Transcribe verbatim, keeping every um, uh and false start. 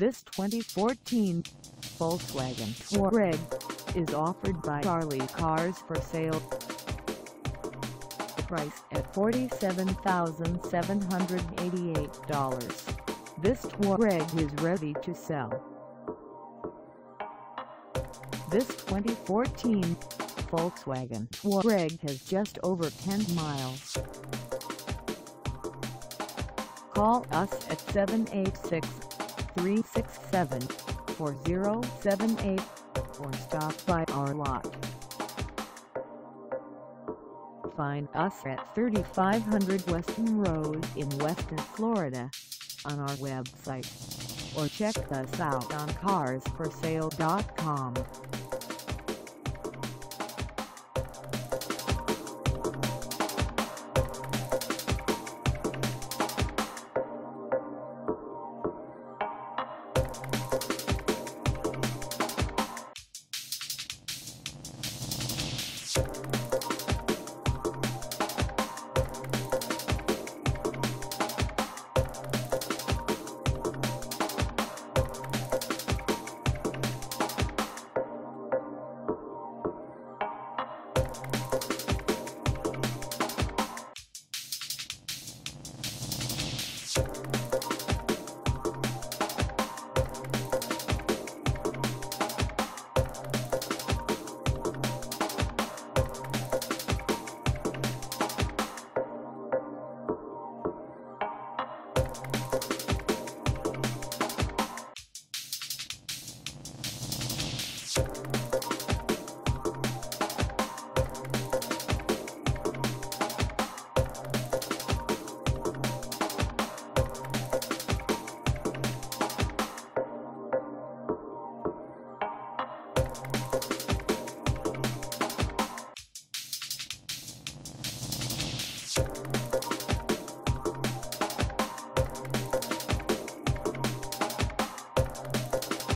This twenty fourteen Volkswagen Touareg is offered by Ali Cars For Sale. Price at forty-seven thousand seven hundred eighty-eight dollars. This Touareg is ready to sell. This twenty fourteen Volkswagen Touareg has just over ten miles. Call us at seven eight six, three six seven, four zero seven eight or stop by our lot. Find us at thirty-five hundred Weston Road in Weston, Florida, on our website, or check us out on cars for sale dot com. Thank you.